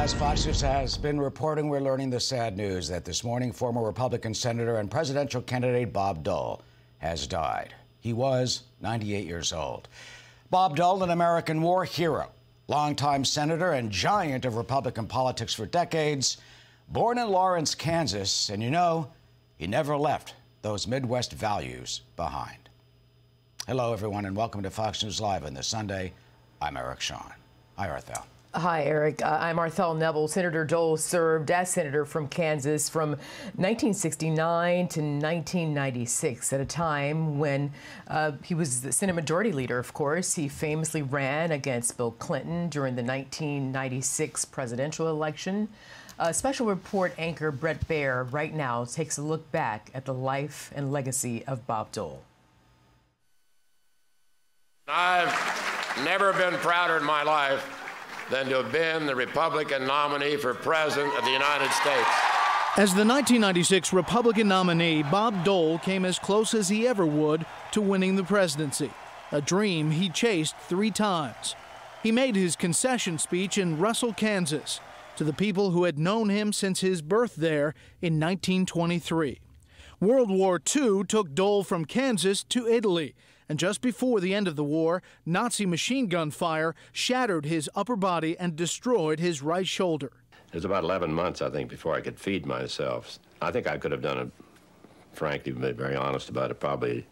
As Fox News has been reporting, we're learning the sad news that this morning former Republican senator and presidential candidate Bob Dole has died. He was 98 years old. Bob Dole, an American war hero, longtime senator and giant of Republican politics for decades, born in Lawrence, Kansas, and you know, he never left those Midwest values behind. Hello, everyone, and welcome to Fox News Live on this Sunday. I'm Eric Shawn. Hi, Arthel. Hi, Eric. I'm Arthel Neville. Senator Dole served as senator from Kansas from 1969 to 1996, at a time when he was the Senate Majority Leader, of course. He famously ran against Bill Clinton during the 1996 presidential election. Special Report anchor Brett Baier right now takes a look back at the life and legacy of Bob Dole. I've never been prouder in my life than to have been the Republican nominee for President of the United States. As the 1996 Republican nominee, Bob Dole came as close as he ever would to winning the presidency, a dream he chased three times. He made his concession speech in Russell, Kansas, to the people who had known him since his birth there in 1923. World War II took Dole from Kansas to Italy, and just before the end of the war, Nazi machine gun fire shattered his upper body and destroyed his right shoulder. It was about 11 months, I think, before I could feed myself. I think I could have done it, frankly, been very honest about it, probably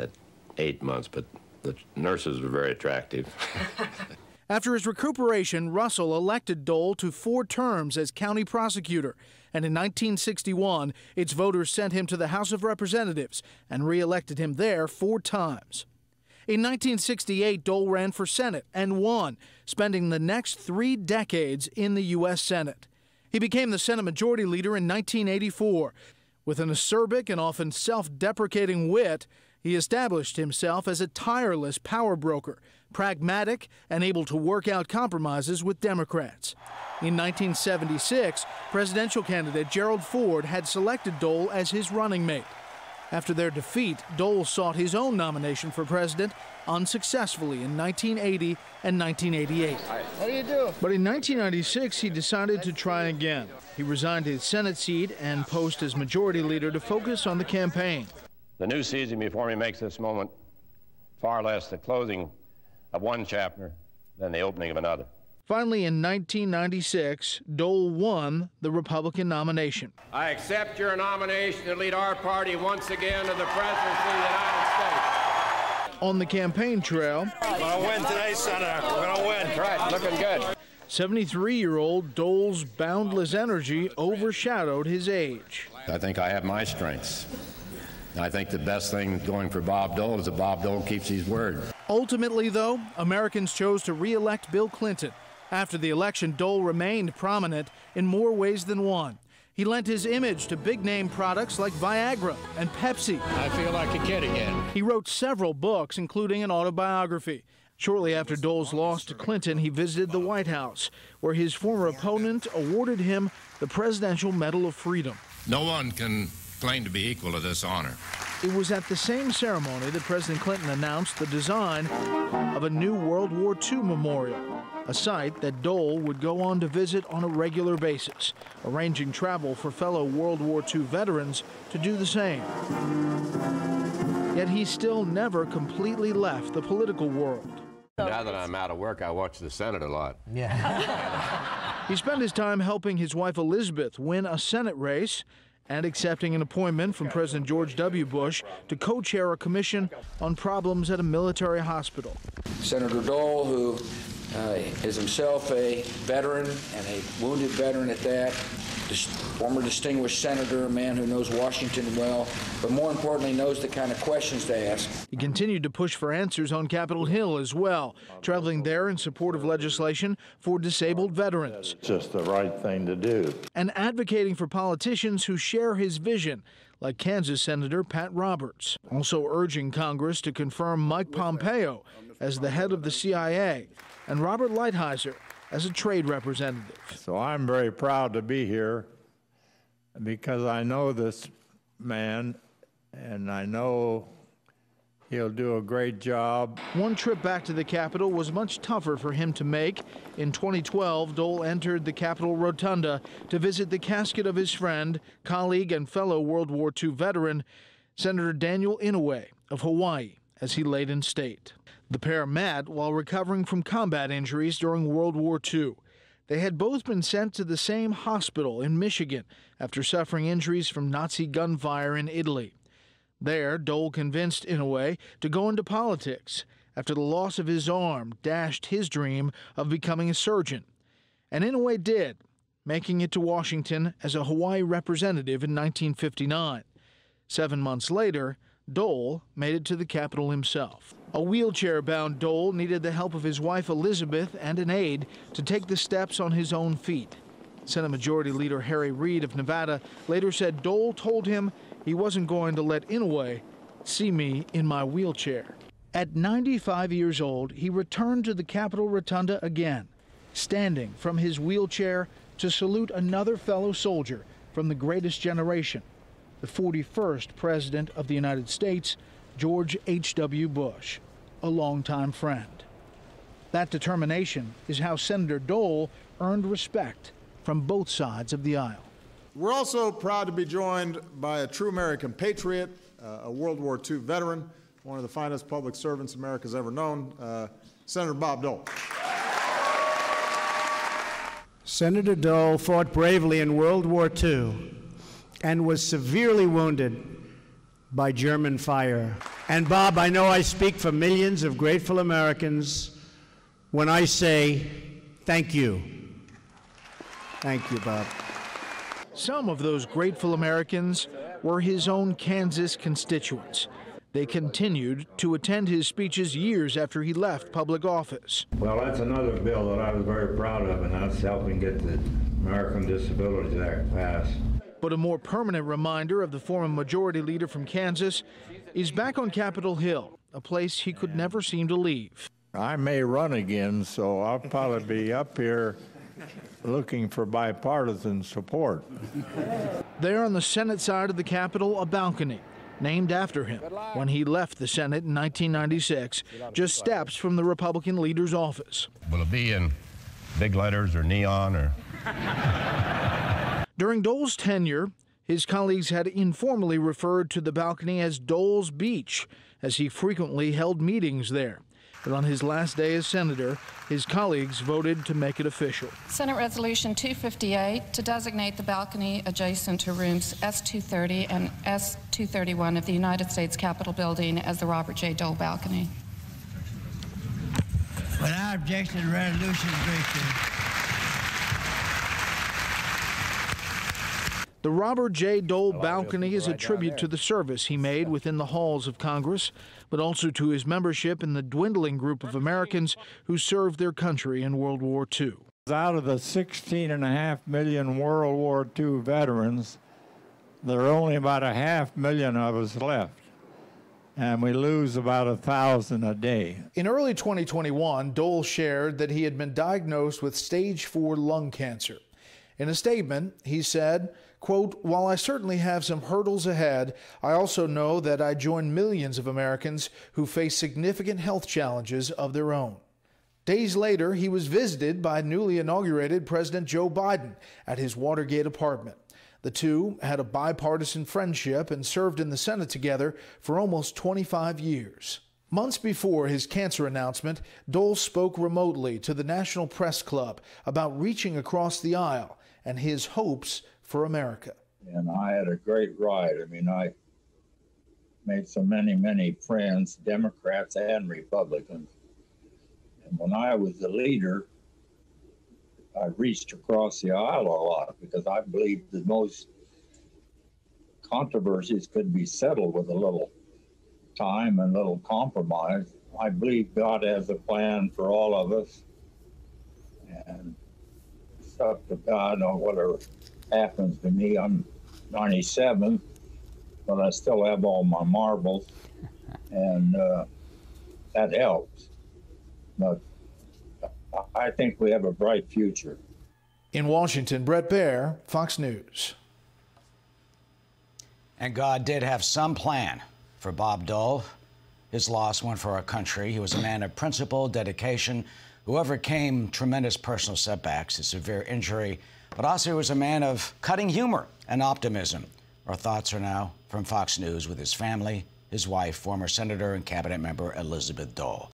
at 8 months, but the nurses were very attractive. After his recuperation, Russell elected Dole to 4 terms as county prosecutor, and in 1961, its voters sent him to the House of Representatives and re-elected him there 4 times. In 1968, Dole ran for Senate and won, spending the next 3 decades in the U.S. Senate. He became the Senate Majority Leader in 1984. With an acerbic and often self-deprecating wit, he established himself as a tireless power broker, pragmatic and able to work out compromises with Democrats. In 1976, presidential candidate Gerald Ford had selected Dole as his running mate. After their defeat, Dole sought his own nomination for president, unsuccessfully in 1980 and 1988. How do you do? But in 1996, he decided to try again. He resigned his Senate seat and post as majority leader to focus on the campaign. The new season before me makes this moment far less the closing of one chapter than the opening of another. Finally, in 1996, Dole won the Republican nomination. I accept your nomination to lead our party once again to the presidency of the United States. On the campaign trail, I'm going to win today, Senator. We're going to win. Right, looking good. 73-year-old Dole's boundless energy overshadowed his age. I think I have my strengths. I think the best thing going for Bob Dole is that Bob Dole keeps his word. Ultimately, though, Americans chose to re-elect Bill Clinton. After the election, Dole remained prominent in more ways than one. He lent his image to big-name products like Viagra and Pepsi. I feel like a kid again. He wrote several books, including an autobiography. Shortly after Dole's loss to Clinton, he visited the White House, where his former opponent awarded him the Presidential Medal of Freedom. No one can claim to be equal to this honor. It was at the same ceremony that President Clinton announced the design of a new World War II memorial, a site that Dole would go on to visit on a regular basis, arranging travel for fellow World War II veterans to do the same. Yet he still never completely left the political world. Now that I'm out of work, I watch the Senate a lot. Yeah. He spent his time helping his wife Elizabeth win a Senate race, and accepting an appointment from President George W. Bush to co-chair a commission on problems at a military hospital. Senator Dole, who is himself a veteran and a wounded veteran at that, former distinguished senator, a man who knows Washington well, but more importantly knows the kind of questions to ask. He continued to push for answers on Capitol Hill as well, traveling there in support of legislation for disabled veterans. It's just the right thing to do. And advocating for politicians who share his vision, like Kansas Senator Pat Roberts, also urging Congress to confirm Mike Pompeo as the head of the CIA and Robert Lighthizer as a trade representative. So I'm very proud to be here because I know this man and I know He'll do a great job. One trip back to the Capitol was much tougher for him to make. In 2012, Dole entered the Capitol Rotunda to visit the casket of his friend, colleague, and fellow World War II veteran, Senator Daniel Inouye of Hawaii, as he laid in state. The pair met while recovering from combat injuries during World War II. They had both been sent to the same hospital in Michigan after suffering injuries from Nazi gunfire in Italy. There, Dole convinced Inouye to go into politics after the loss of his arm dashed his dream of becoming a surgeon. And Inouye did, making it to Washington as a Hawaii representative in 1959. 7 months later, Dole made it to the Capitol himself. A wheelchair-bound Dole needed the help of his wife Elizabeth and an aide to take the steps on his own feet. Senate Majority Leader Harry Reid of Nevada later said Dole told him he wasn't going to let Inouye see me in my wheelchair. At 95 years old, he returned to the Capitol Rotunda again, standing from his wheelchair to salute another fellow soldier from the greatest generation, the 41st President of the United States, George H.W. Bush, a longtime friend. That determination is how Senator Dole earned respect from both sides of the aisle. We're also proud to be joined by a true American patriot, a World War II veteran, one of the finest public servants America's ever known, Senator Bob Dole. Senator Dole fought bravely in World War II and was severely wounded by German fire. And Bob, I know I speak for millions of grateful Americans when I say thank you. Thank you, Bob. Some of those grateful Americans were his own Kansas constituents. They continued to attend his speeches years after he left public office. Well, that's another bill that I was very proud of, and that's helping get the American Disabilities Act passed. But a more permanent reminder of the former majority leader from Kansas is back on Capitol Hill, a place he could never seem to leave. I may run again, so I'll probably be up here looking for bipartisan support. There on the Senate side of the Capitol, a balcony named after him when he left the Senate in 1996, just steps from the Republican leader's office. Will it be in big letters or neon or? During Dole's tenure, his colleagues had informally referred to the balcony as Dole's Beach, as he frequently held meetings there. But on his last day as senator, his colleagues voted to make it official. Senate Resolution 258 to designate the balcony adjacent to rooms S-230 and S-231 of the United States Capitol building as the Robert J. Dole balcony. When I object to the resolution, the Robert J. Dole balcony is a tribute to the service he made within the halls of Congress, but also to his membership in the dwindling group of Americans who served their country in World War II. Out of the 16.5 million World War II veterans, there are only about 500,000 of us left, and we lose about 1,000 a day. In early 2021, Dole shared that he had been diagnosed with stage 4 lung cancer. In a statement, he said, quote, "While I certainly have some hurdles ahead, I also know that I join millions of Americans who face significant health challenges of their own." Days later, he was visited by newly inaugurated President Joe Biden at his Watergate apartment. The two had a bipartisan friendship and served in the Senate together for almost 25 years. Months before his cancer announcement, Dole spoke remotely to the National Press Club about reaching across the aisle and his hopes for America. And I had a great ride. I mean, I made so many friends, Democrats and Republicans. And when I was the leader, I reached across the aisle a lot because I believed that most controversies could be settled with a little time and a little compromise. I believe God has a plan for all of us. And it's up to God on whatever happens to me. I'm 97, but I still have all my marbles, and that helps. But I think we have a bright future. In Washington, Brett Baier, Fox News. And God did have some plan for Bob Dole, his loss one for our country. He was a man of principle, dedication, who overcame tremendous personal setbacks, his severe injury, but also he was a man of cutting humor and optimism. Our thoughts are now from Fox News with his family, his wife, former senator and cabinet member Elizabeth Dole.